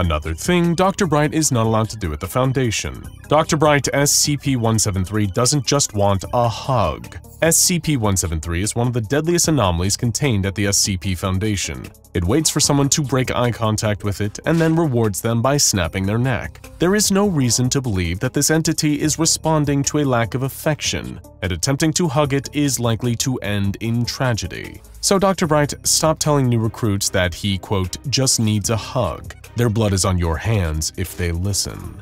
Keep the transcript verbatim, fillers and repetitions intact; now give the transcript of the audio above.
Another thing Doctor Bright is not allowed to do at the Foundation. Doctor Bright, S C P one seventy-three doesn't just want a hug. S C P one seventy-three is one of the deadliest anomalies contained at the S C P Foundation. It waits for someone to break eye contact with it and then rewards them by snapping their neck. There is no reason to believe that this entity is responding to a lack of affection, and attempting to hug it is likely to end in tragedy. So Doctor Bright stopped telling new recruits that he, quote, just needs a hug. Their blood is on your hands if they listen.